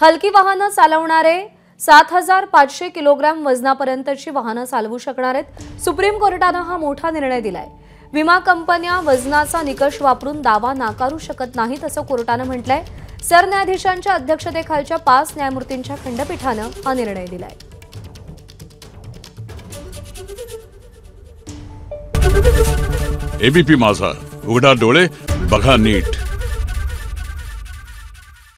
हलकी वाहनं चालवणारे 7,500 किलोग्राम वजनापर्यंतची वाहनं चालवू शकणार आहेत। सुप्रीम कोर्टानं हा मोठा निर्णय दिलाय। विमा कंपन्या वजनाचा निकष वापरून दावा नाकारू शकत नाहीत असं कोर्टानं म्हटलंय। सरन्यायाधीशांच्या अध्यक्षतेखालच्या 5 न्यायमूर्तींच्या खंडपीठानं हा निर्णय दिलाय। एबीपी माझा, उघडा डोळे बघा नीट।